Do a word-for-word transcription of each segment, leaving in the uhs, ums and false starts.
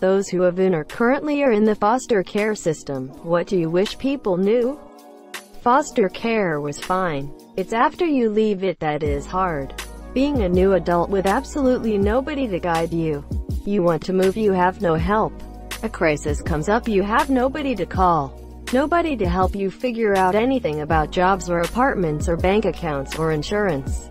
Those who have been or currently are in the foster care system, what do you wish people knew? Foster care was fine. It's after you leave it that is hard. Being a new adult with absolutely nobody to guide you. You want to move, you have no help. A crisis comes up, you have nobody to call. Nobody to help you figure out anything about jobs or apartments or bank accounts or insurance.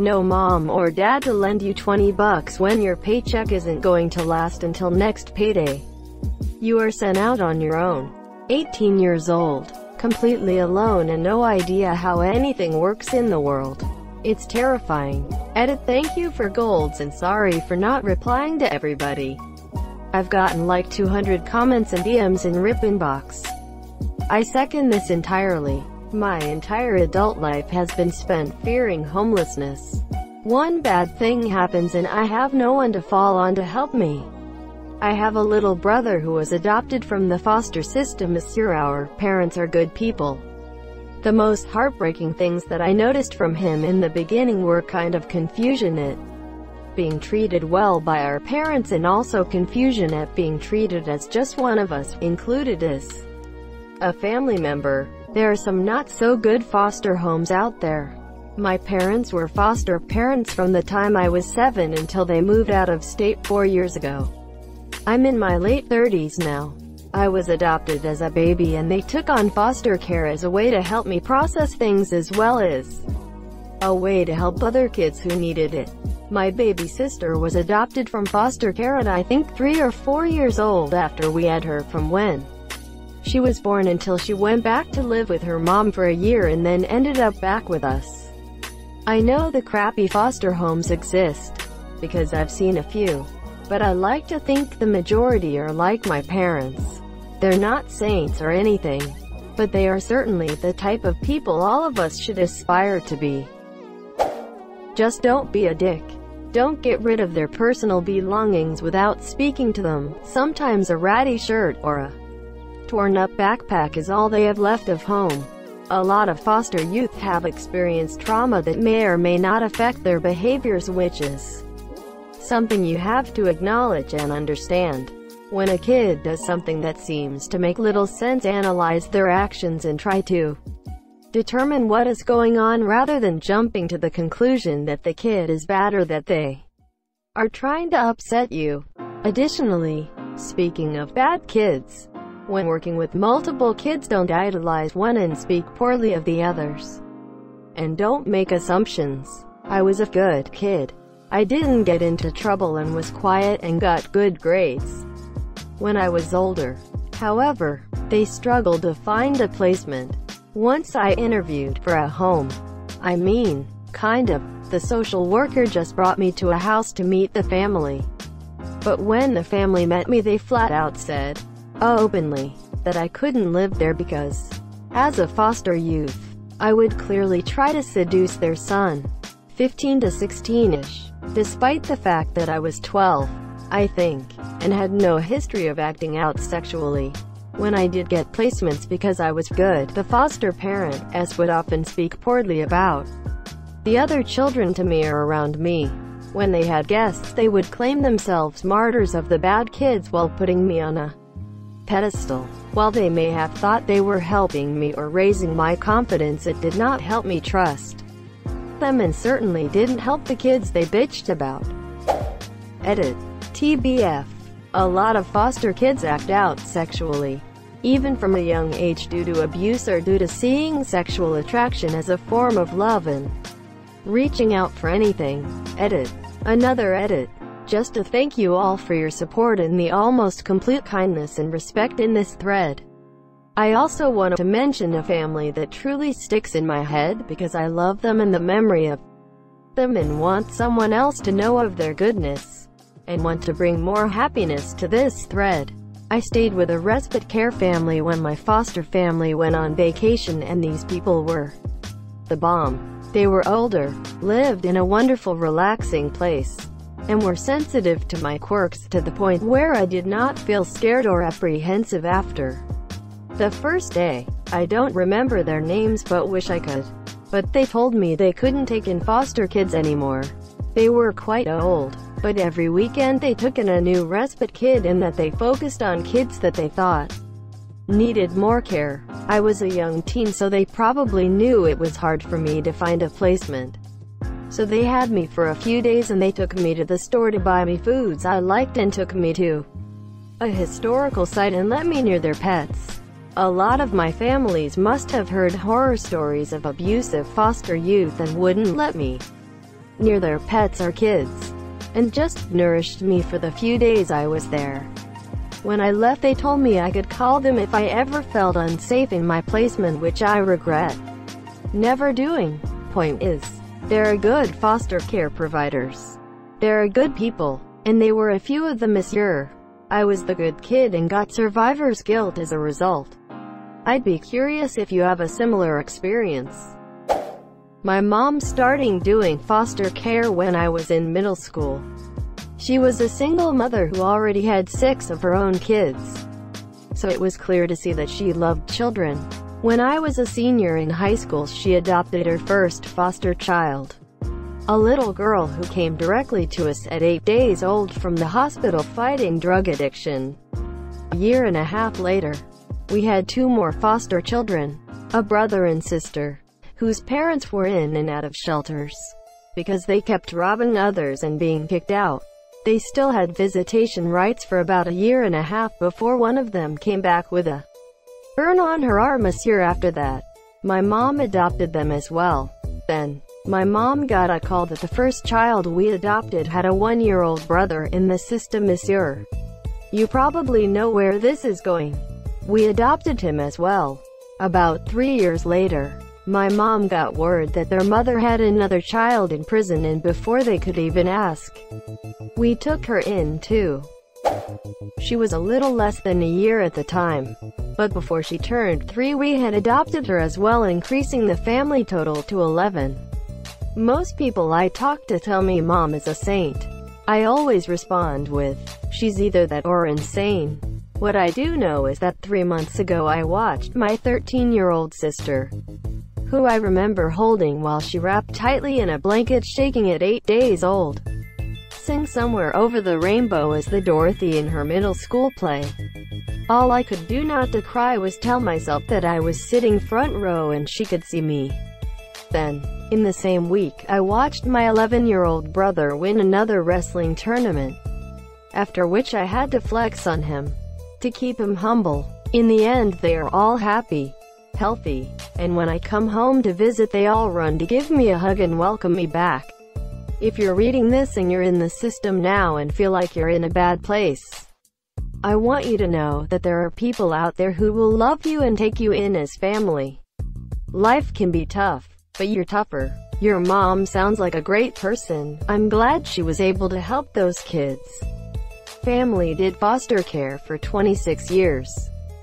No mom or dad to lend you twenty bucks when your paycheck isn't going to last until next payday. You are sent out on your own. eighteen years old, completely alone and no idea how anything works in the world. It's terrifying. Edit. Thank you for golds and sorry for not replying to everybody. I've gotten like two hundred comments and D Ms in R I P inbox. I second this entirely. My entire adult life has been spent fearing homelessness. One bad thing happens and I have no one to fall on to help me. I have a little brother who was adopted from the foster system. Our parents are good people. The most heartbreaking things that I noticed from him in the beginning were kind of confusion at being treated well by our parents and also confusion at being treated as just one of us, included as a family member. There are some not-so-good foster homes out there. My parents were foster parents from the time I was seven until they moved out of state four years ago. I'm in my late thirties now. I was adopted as a baby and they took on foster care as a way to help me process things as well as a way to help other kids who needed it. My baby sister was adopted from foster care at I think three or four years old after we had her, from when she was born until she went back to live with her mom for a year and then ended up back with us. I know the crappy foster homes exist, because I've seen a few, but I like to think the majority are like my parents. They're not saints or anything, but they are certainly the type of people all of us should aspire to be. Just don't be a dick. Don't get rid of their personal belongings without speaking to them. Sometimes a ratty shirt or a torn-up backpack is all they have left of home. A lot of foster youth have experienced trauma that may or may not affect their behaviors, which is something you have to acknowledge and understand. When a kid does something that seems to make little sense, analyze their actions and try to determine what is going on rather than jumping to the conclusion that the kid is bad or that they are trying to upset you. Additionally, speaking of bad kids, when working with multiple kids, don't idolize one and speak poorly of the others. And don't make assumptions. I was a good kid. I didn't get into trouble and was quiet and got good grades when I was older. However, they struggled to find a placement. Once I interviewed for a home. I mean, kind of. The social worker just brought me to a house to meet the family. But when the family met me, they flat out said, openly, that I couldn't live there because, as a foster youth, I would clearly try to seduce their son, fifteen to sixteen-ish, despite the fact that I was twelve, I think, and had no history of acting out sexually. When I did get placements because I was good, the foster parent, as would often speak poorly about the other children to me or around me. When they had guests, they would claim themselves martyrs of the bad kids while putting me on a pedestal. While they may have thought they were helping me or raising my confidence, it did not help me trust them and certainly didn't help the kids they bitched about. Edit. T B F. A lot of foster kids act out sexually, even from a young age, due to abuse or due to seeing sexual attraction as a form of love and reaching out for anything. Edit. Another edit. Just to thank you all for your support and the almost complete kindness and respect in this thread. I also want to mention a family that truly sticks in my head because I love them and the memory of them and want someone else to know of their goodness and want to bring more happiness to this thread. I stayed with a respite care family when my foster family went on vacation and these people were the bomb. They were older, lived in a wonderful relaxing place, and were sensitive to my quirks to the point where I did not feel scared or apprehensive after the first day. I don't remember their names but wish I could. But they told me they couldn't take in foster kids anymore. They were quite old. But every weekend they took in a new respite kid, in that they focused on kids that they thought needed more care. I was a young teen, so they probably knew it was hard for me to find a placement. So they had me for a few days, and they took me to the store to buy me foods I liked, and took me to a historical site and let me near their pets. A lot of my families must have heard horror stories of abusive foster youth and wouldn't let me near their pets or kids, and just nourished me for the few days I was there. When I left, they told me I could call them if I ever felt unsafe in my placement, which I regret never doing. Point is, there are good foster care providers. There are good people. And they were a few of them this year. I was the good kid and got survivor's guilt as a result. I'd be curious if you have a similar experience. My mom started doing foster care when I was in middle school. She was a single mother who already had six of her own kids, so it was clear to see that she loved children. When I was a senior in high school, she adopted her first foster child, a little girl who came directly to us at eight days old from the hospital fighting drug addiction. A year and a half later, we had two more foster children, a brother and sister, whose parents were in and out of shelters because they kept robbing others and being kicked out. They still had visitation rights for about a year and a half before one of them came back with a burn on her arm a year after that. My mom adopted them as well. Then, my mom got a call that the first child we adopted had a one-year-old brother in the system this year. You probably know where this is going. We adopted him as well. About three years later, my mom got word that their mother had another child in prison, and before they could even ask, we took her in too. She was a little less than a year at the time, but before she turned three we had adopted her as well, increasing the family total to eleven. Most people I talk to tell me mom is a saint. I always respond with, she's either that or insane. What I do know is that three months ago I watched my thirteen-year-old sister, who I remember holding while she wrapped tightly in a blanket shaking at eight days old, sing Somewhere Over the Rainbow as the Dorothy in her middle school play. All I could do not to cry was tell myself that I was sitting front row and she could see me. Then, in the same week, I watched my eleven-year-old brother win another wrestling tournament, after which I had to flex on him to keep him humble. In the end they are all happy, healthy, and when I come home to visit they all run to give me a hug and welcome me back. If you're reading this and you're in the system now and feel like you're in a bad place, I want you to know that there are people out there who will love you and take you in as family. Life can be tough, but you're tougher. Your mom sounds like a great person. I'm glad she was able to help those kids. Family did foster care for twenty-six years.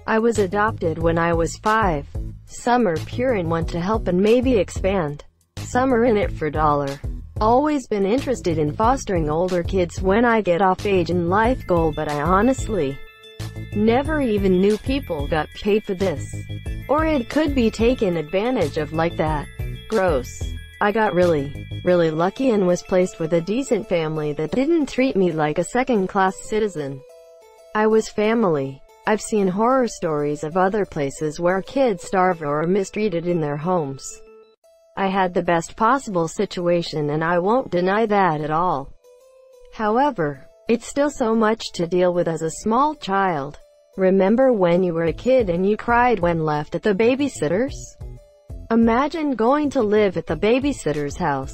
I was adopted when I was five. Some are pure and want to help and maybe expand. Some are in it for dollar. Always been interested in fostering older kids when I get off age and life goal, but I honestly never even knew people got paid for this, or it could be taken advantage of like that. Gross. I got really, really lucky and was placed with a decent family that didn't treat me like a second-class citizen. I was family. I've seen horror stories of other places where kids starve or are mistreated in their homes. I had the best possible situation and I won't deny that at all. However, it's still so much to deal with as a small child. Remember when you were a kid and you cried when left at the babysitter's? Imagine going to live at the babysitter's house.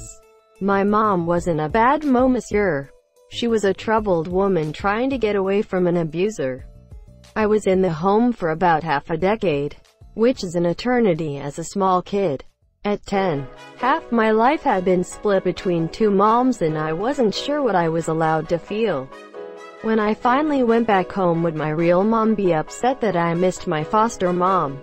My mom was in a bad mo, monsieur. She was a troubled woman trying to get away from an abuser. I was in the home for about half a decade, which is an eternity as a small kid. At ten, half my life had been split between two moms and I wasn't sure what I was allowed to feel. When I finally went back home, would my real mom be upset that I missed my foster mom?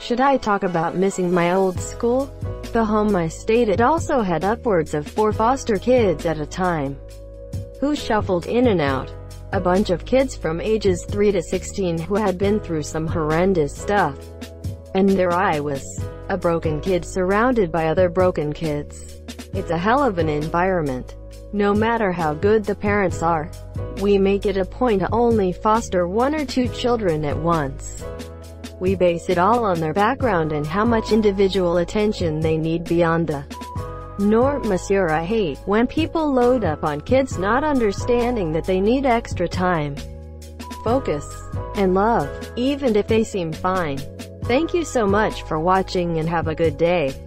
Should I talk about missing my old school? The home I stayed at also had upwards of four foster kids at a time, who shuffled in and out. A bunch of kids from ages three to sixteen who had been through some horrendous stuff. And there I was, a broken kid surrounded by other broken kids. It's a hell of an environment. No matter how good the parents are, we make it a point to only foster one or two children at once. We base it all on their background and how much individual attention they need beyond the norm. Monsieur, I hate when people load up on kids not understanding that they need extra time, focus, and love, even if they seem fine. Thank you so much for watching and have a good day.